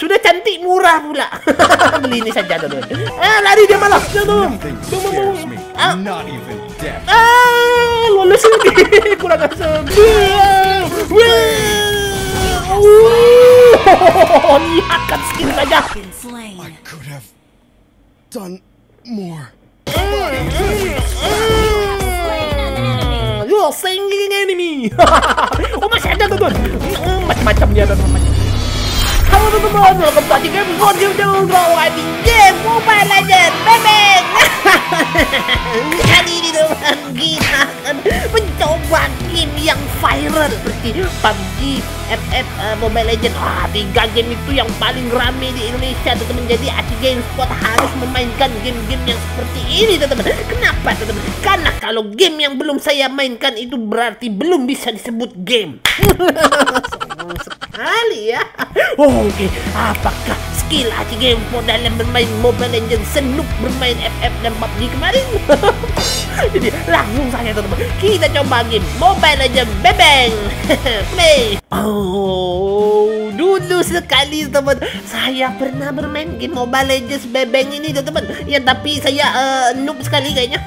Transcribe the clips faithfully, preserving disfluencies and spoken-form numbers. Sudah cantik, murah pula. Beli ini saja dulu. Ah, lari dia malah. Belum. Ah. Ah, lolos ini. Kurang asem. Wow. Lihat kan skin saja. I could have done more. You're singing enemy. Oh, masih ada tuh. Macam-macam dia dan macam-macam. Halo teman-teman, welcome to Aci Gamespot. Yo yo yo, Aci Game Mobile Legends. Bebek. Kali ini teman kita akan mencoba game yang viral seperti P U B G, F F, uh, Mobile Legends. Ah, tiga game itu yang paling rame di Indonesia teman-teman. Jadi Aci Gamespot harus memainkan game-game yang seperti ini teman-teman. Kenapa teman-teman? Karena kalau game yang belum saya mainkan itu berarti belum bisa disebut game. Sekali ya. Oh, oke, okay. Apakah skill Aci Gamespot dalam bermain Mobile Legends, senuk bermain F F dan P U B G kemarin? Jadi langsung saja teman-teman, kita coba game Mobile Legends bebeng. Play. Oh, dulu sekali teman, saya pernah bermain game Mobile Legends bebeng ini teman-teman. Ya tapi saya uh, noob sekali kayaknya.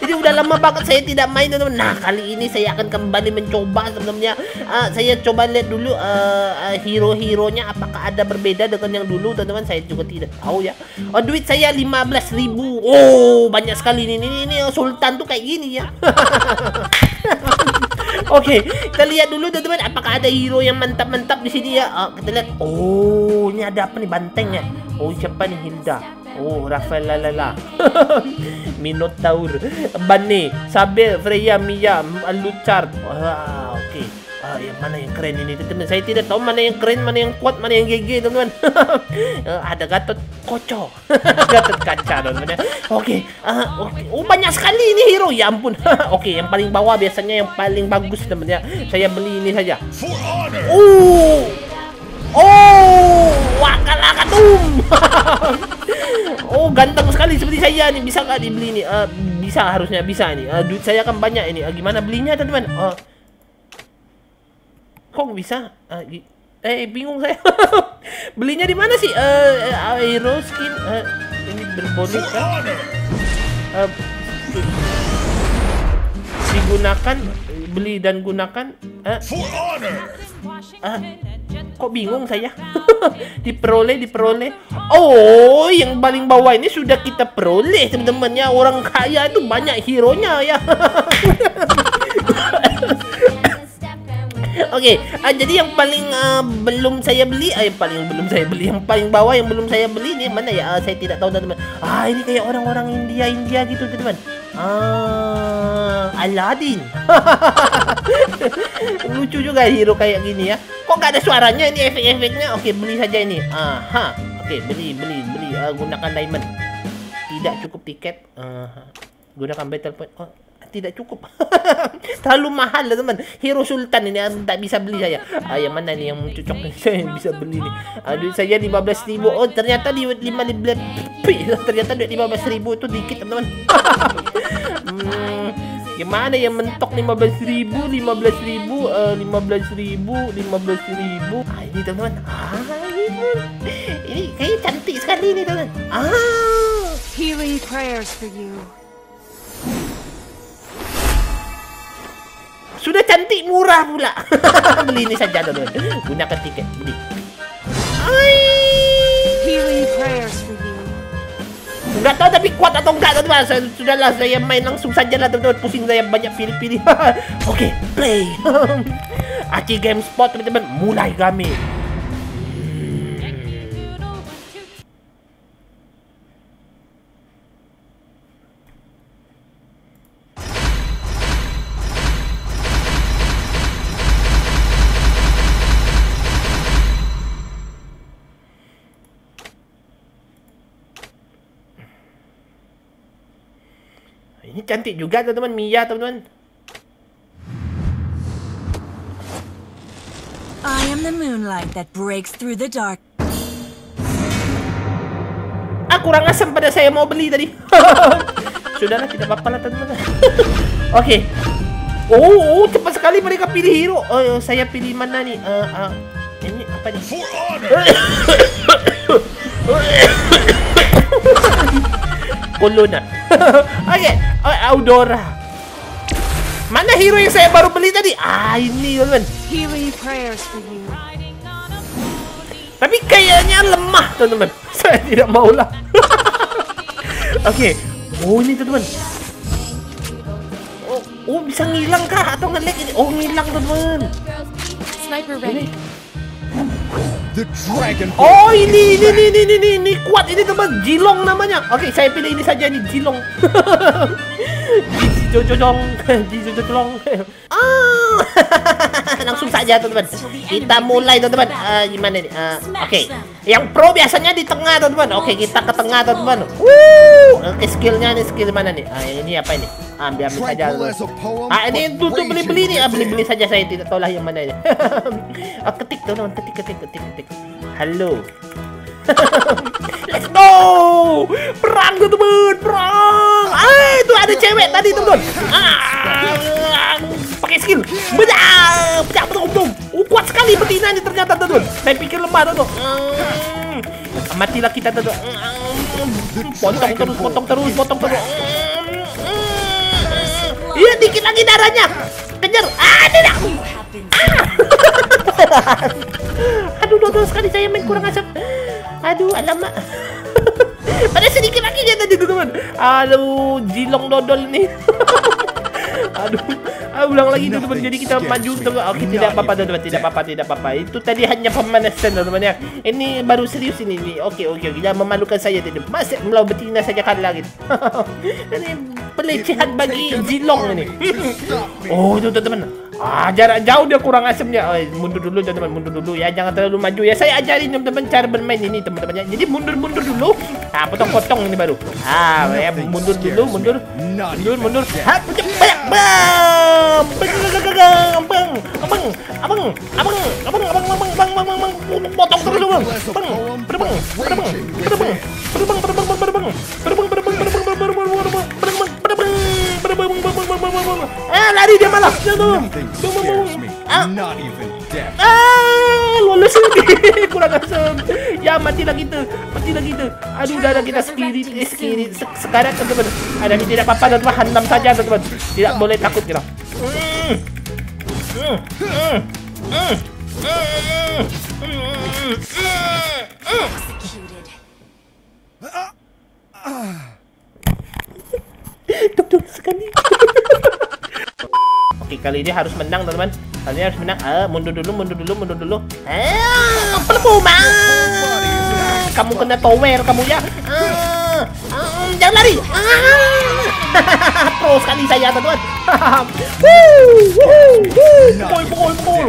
Jadi udah lama banget saya tidak main teman-teman. Nah, kali ini saya akan kembali mencoba teman-temannya. Uh, saya coba lihat dulu uh, uh, hero-heronya apakah ada berbeda dengan yang dulu teman-teman. Saya juga tidak tahu ya. Oh, duit saya lima belas ribu. Oh, banyak sekali ini. Ini, ini Sultan tuh kayak gini ya. Oke, okay, kita lihat dulu teman-teman apakah ada hero yang mantap-mantap di sini ya. Uh, kita lihat. Oh, ini ada apa nih, banteng ya? Oh, siapa nih? Hilda. Oh, Rafael lalala. Minotaur, Bane, Saber, Freya, Mia, Alucard. Wah, oke. Okay. Uh, yang mana yang keren ini teman-teman? Saya tidak tahu mana yang keren, mana yang kuat, mana yang gigi teman-teman. uh, ada Gatot Kaca. Gatot Kaca teman-teman. Oke. Okay. Uh, okay. Oh, banyak sekali ini hero. Ya ampun. Oke, okay, yang paling bawah biasanya yang paling bagus teman-teman ya. Saya beli ini saja. Oh. Oh, wakalakatum. Oh, ganteng sekali seperti saya nih. Bisa nggak dibeli nih? Uh, bisa, harusnya bisa nih. Uh, duit saya kan banyak ini. Uh, gimana belinya teman-teman? Uh, kok bisa? Uh, eh, bingung saya. Belinya di mana sih? Uh, uh, hero skin. Uh, ini berbonus kan? Uh, digunakan, beli dan gunakan. Uh, uh, Kok bingung saya. Diperoleh, diperoleh. Oh, yang paling bawah ini sudah kita peroleh teman-teman ya. Orang kaya itu banyak hero-nya ya. Oke, okay. uh, jadi yang paling uh, belum saya beli, eh, paling belum saya beli, yang paling bawah yang belum saya beli ini mana ya? Uh, saya tidak tahu teman-teman. Ah, ini kayak orang-orang India, India gitu teman-teman. Ah, Aladin. Lucu juga hero kayak gini ya. Kok gak ada suaranya ini, efek-efeknya? Oke, beli saja ini. Aha. Oke, beli, beli, beli. Uh, gunakan diamond. Tidak cukup tiket. Uh, gunakan battle point. Oh, tidak cukup. Terlalu mahal lah teman. Hero Sultan ini tak bisa beli saya. Ah, yang mana nih yang cocok saya yang bisa beli nih? Ah, duit saya lima belas ribu. Oh, ternyata di lima belas ribu. Ternyata duit lima belas ribu itu dikit teman-teman. hmm, gimana yang mentok lima belas ribu, lima belas ribu, uh, lima belas ribu, lima belas ribu. Ah, ini teman-teman. Ah, ini, ini kayak cantik sekali ini teman. Ah, healing prayers for you. Sudah cantik, murah pula. Beli ini saja dulu. Gunakan tiket, beli. Enggak tahu tapi kuat atau enggak teman-teman. Sudahlah, saya main langsung saja lah teman-teman. Pusing saya banyak pilih-pilih. Oke, play. Aci Gamespot teman-teman, mulai kami. Ini cantik juga teman-teman, Mia teman-teman. I am the moonlight that breaks through the dark. Ah, kurang asam pada saya mau beli tadi. Sudahlah, tidak apa-apa lah teman-teman. Oke. Okay. Oh, oh, cepat sekali mereka pilih hero. Oh, saya pilih mana nih? Uh, uh, ini apa nih? Kolona. Oke, Audora. Mana hero yang saya baru beli tadi? Ah, ini teman. Tapi kayaknya lemah, teman-teman. Saya tidak maulah. Oke. Okay. Oh, ini teman. Oh, oh, bisa ngilang kah atau nge-lag ini? Oh, ngilang, teman. Sniper ready. Oh, ini ini ini ini ini, ini kuat ini, teman. Zilong namanya. Oke, okay, saya pilih ini saja nih, Zilong. Jojong, jojong. Ah. Langsung saja, teman-teman. Kita mulai, teman-teman. Uh, gimana nih? Uh, Oke. Okay. Yang pro biasanya di tengah, teman-teman. Oke, okay, kita ke tengah, teman-teman. Wuh. Okay, skillnya nih, skill mana nih? Uh, ini apa ini? Ah, ambil ambil saja. Ah, ini tuh beli-beli nih. Ah, beli-beli saja, saya tidak tahu lah yang mana ini. Ah, ketik, teman-teman. Ketik, ketik, ketik, ketik. Halo. Let's go. Perang, teman-teman. Perang. Ah, itu ada cewek tadi, teman-teman. Ah, pakai skill. Bedah, pecah betul betul. Oh, kuat sekali betina ini ternyata, teman-teman. Saya pikir lemah, teman-teman. Hmm. Matilah kita, teman-teman. Hmm. Potong terus, potong terus, potong terus. Hmm. Iya, dikit lagi darahnya. Kejar. Ah, tidak. Ah. Aduh, dodol sekali saya main, kurang asap. Aduh, alamak. Ada sedikit lagi dia tadi, teman-teman. Aduh, Zilong dodol nih. Aduh, ah, ulang lagi, teman-teman. Jadi kita maju, teman. Oke, tidak apa-apa, teman-teman. Tidak apa-apa, tidak apa-apa. Itu tadi hanya pemanasan, teman-teman ya. Ini baru serius ini nih. Oke, oke, oke. Jangan memalukan saya, teman-teman. Masih melawan betina saja kan lagi. Ini pelecehan bagi Zilong ini. Oh, itu, teman-teman. Ah, jarak jauh dia kurang asemnya. Oh, mundur dulu, teman-teman, mundur dulu ya. Jangan terlalu maju ya. Saya ajarin, teman-teman, cara bermain ini, teman-teman ya. Jadi mundur-mundur dulu. Ah, potong-potong ini baru. Ah, ya, mundur dulu, mundur. Mundur, mundur. Ha, banyak bang. Bang, abang, abang, abang, abang, abang, abang, bang, bang, bang, bang. Potong terus, bang. Bang, bang, bang, bang, bang, bang, bang, bang, bang, bang, bang. Eh, lari dia malah. Jangan. Ah, lolos lagi. Kurang asem. Ya, mati lagi tuh. Mati lagi tuh. Aduh, darah kita spirit, spirit. Sekarang, teman-teman. Ada tidak apa-apa, teman-teman. Hantam saja, teman-teman. Tidak boleh takut kita. Duduk sekali. Oke, kali ini harus menang, teman-teman. Kali ini harus menang. Ah, mundur dulu, mundur dulu, mundur dulu. Ah, perpuma. Kamu kena tower kamu ya. Ah, ah, jangan lari. Ah. Pro sekali saya, teman-teman. Pukul, pukul, pukul.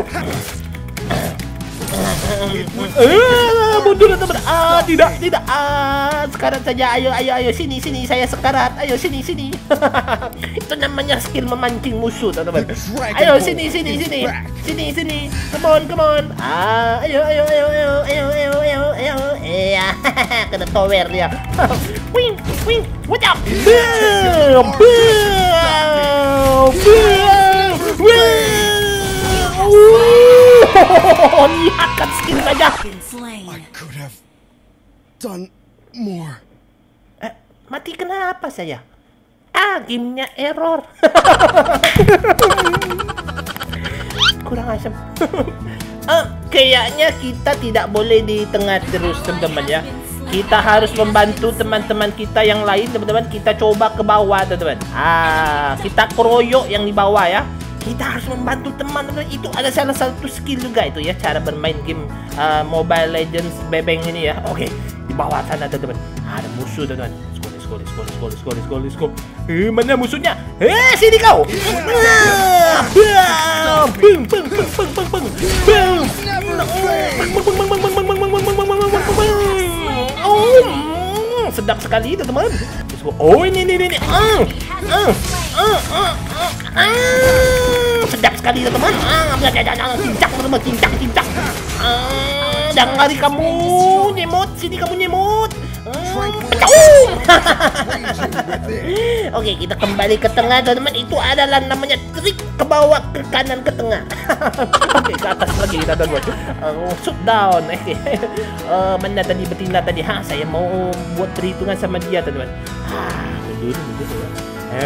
Ah, mundur, teman-teman. Ah, tidak, tidak. Ah, sekarat saja. Ayo, ayo, ayo. Sini, sini. Saya sekarat. Ayo, sini, sini. Itu namanya skill memancing musuh, teman-teman. Ayo, sini, sini, sini. Sini, sini. Come on, come on. Ah, ayo, ayo, ayo, ayo, ayo, ayo, ayo, ayo. Iya, kena tower dia. Wing, wing. Watch out. Boom, boom, boom. Oh, lihatkan skin saja. I could have done more. Eh, mati kenapa saya? Ah, gamenya error. Kurang asem. Ah, kayaknya kita tidak boleh di tengah terus, teman-teman ya. Kita harus membantu teman-teman kita yang lain, teman-teman. Kita coba ke bawah, teman-teman. Ah, kita keroyok yang di bawah ya. Kita harus membantu teman-teman. Itu ada salah satu skill juga itu ya, cara bermain game uh, Mobile Legends bebeng ini ya. Oke, okay. Di bawah sana, teman-teman. Ada musuh, teman-teman. Skor, skor, skor, skor, skor, skor, skor. Eh, mana musuhnya? Eh, sini kau. Bang, bang, bang, bang, bang, bang. Oh, sedap sekali, teman-teman. Oh, ini, ini, ini. Ah, ah, ah, ah, ah. Sedap sekali, teman-teman. Ah, cincang, teman-teman, cincang, cincang. Ah, jangan lari kamu, nyemot. Sini kamu nyemot. Ah, Oke, kita kembali ke tengah, teman-teman. Itu adalah namanya trik ke bawah, ke kanan, ke tengah. Oke, ke atas lagi kita buat uh, shoot down. uh, mana tadi betina tadi? Ha, saya mau buat perhitungan sama dia, teman-teman. Ah, mundur, mundur, mundur.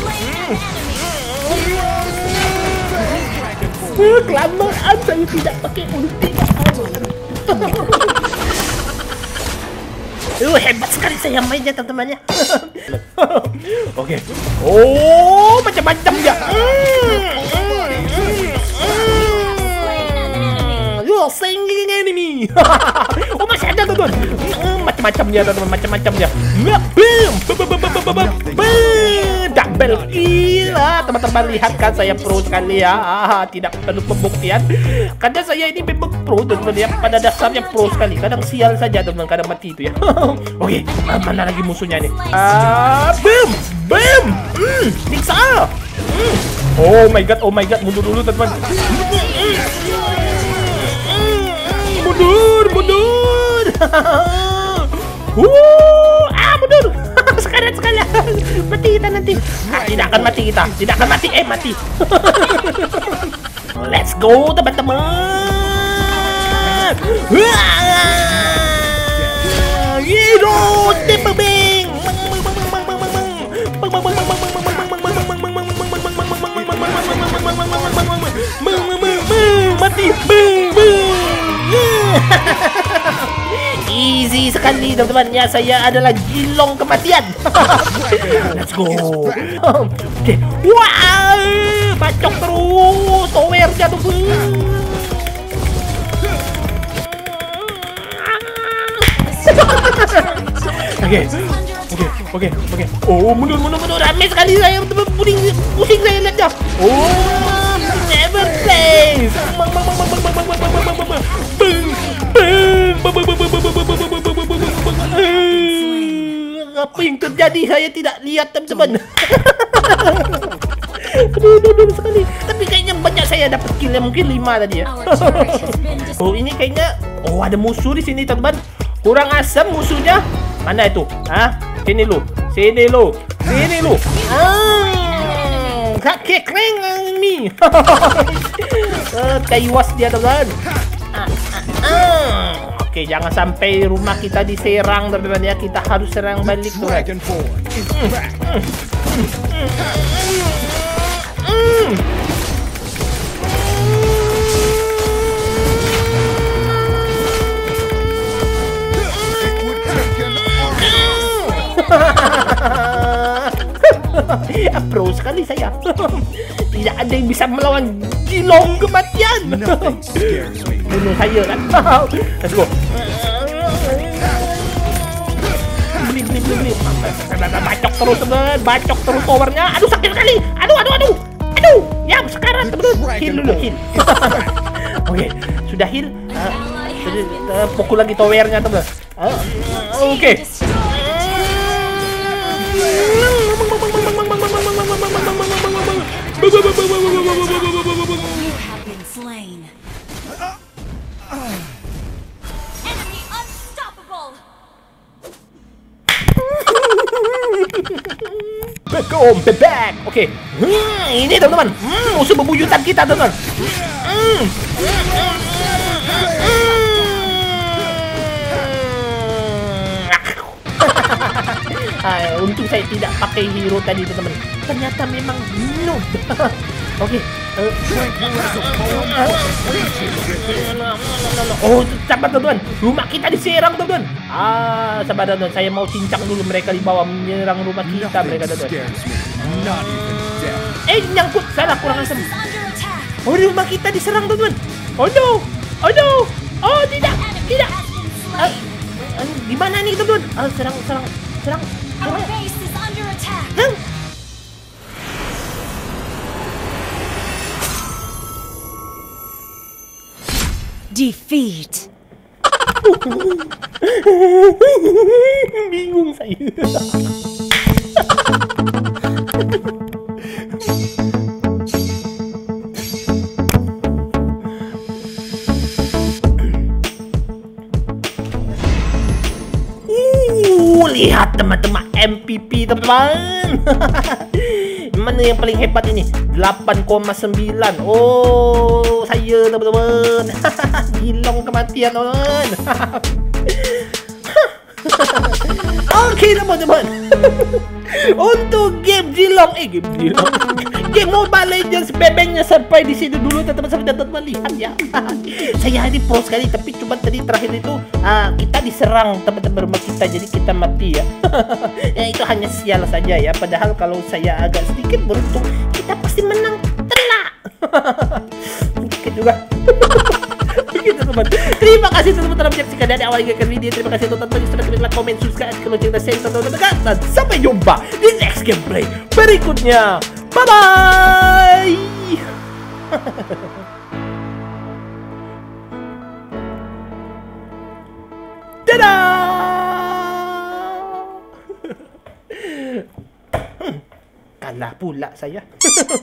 Kelamaan saya tidak pakai ulti. Uh, hebat sekali saya mainnya teman-temannya. Oke. Okay. Oh, macam-macam ya. Yo, singing enemy. Oh, masih ada tuh. Macam-macam ya, teman-teman, macam-macam ya. Boom, double kill. Teman-teman lihat kan saya pro sekali ya. Tidak perlu pembuktian. Karena saya ini memang pro, teman-teman ya. Pada dasarnya pro sekali. Kadang sial saja, teman-teman, kadang mati itu ya. Oke, mana lagi musuhnya nih? Ah, boom, boom. Hmm, niksa. Oh my god, oh my god, mundur dulu, teman-teman. Mundur, mundur. Wuh, ah mundur. Sekarang sekarang mati kita nanti. Ah, tidak akan mati kita, tidak akan mati. Eh mati. Let's go teman-teman. Hero tipe bing. Mati. Easy sekali teman-teman ya, saya adalah Zilong kematian. Let's go. Oke. Wah, bacok terus. Tower jatuh. Oke. Oke, oke, oke. Oh, mundur, mundur, mundur. Rame sekali saya, teman, pusing, pusing saya lihatnya. Oh, never play. Bang, bang, bang, bang, bang, bang, bang, bang, bang, bang. Apa yang terjadi? Saya tidak lihat teman-teman. Aduh, aduh, aduh sekali. Tapi kayaknya banyak saya dapat kill, mungkin lima tadi ya. Oh ini kayaknya, oh ada musuh di sini teman-teman. Kurang asam musuhnya. Mana itu? Ah, sini lu, sini lu, sini lu. Ah, kakek keren mi. Tewas dia teman. Uh, Oke, okay, jangan sampai rumah kita diserang, teman-teman ya. Kita harus serang balik tuh. Pro sekali saya. Tidak ada yang bisa melawan Zilong kematian. Bunuh saya kan. Let's go. Beli, beli, beli, bacok terus teman, bacok terus powernya. Aduh sakit sekali. Aduh, aduh, aduh. Aduh. Ya sekarang teman, heal dulu, heal. Oke, sudah heal. Uh, pukul lagi towernya teman. Uh, Oke. Okay. Back home, back. Oke, okay. Hmm, ini teman-teman, hmm, musuh bebuyutan kita teman-teman. Hmm. Ah, untung saya tidak pakai hero tadi teman-teman. Ternyata memang noob. Oke. Oh, sabar teman-teman. Rumah kita diserang teman-teman. Ah, sabar teman-teman. Saya mau cincang dulu mereka di bawah menyerang rumah kita mereka teman-teman. Eh, nyangkut, salah, kurang asem. Oh, rumah kita diserang teman-teman. Oh no, oh no, oh tidak, tidak. Ah. di mana nih itu, Bun? Oh, serang, serang, serang. Serang. Hah? Defeat. Bingung saya. Lihat teman-teman, M V P teman-teman. Mana yang paling hebat ini? delapan koma sembilan. Oh, saya teman-teman. Zilong kematian teman. Oke teman-teman. Untuk game Zilong, eh game Zilong, game Mobile Legends bebeknya sampai di situ dulu teman-teman, sampai teman-teman lihat ya. Saya hari post kali, tapi cuma tadi terakhir itu uh, kita diserang teman-teman kita, jadi kita mati ya. Ya itu hanya sial saja ya. Padahal kalau saya agak sedikit beruntung, kita pasti menang telak. Mungkin juga. Teman. Terima kasih teman-teman telah menyaksikan dari awal hingga ke video. Terima kasih teman-teman yang sudah klik, komen, subscribe, kalau cerita share, teman-teman. Dan sampai jumpa di next gameplay berikutnya. Bye bye. Dadah. Hmm, kalah pula saya.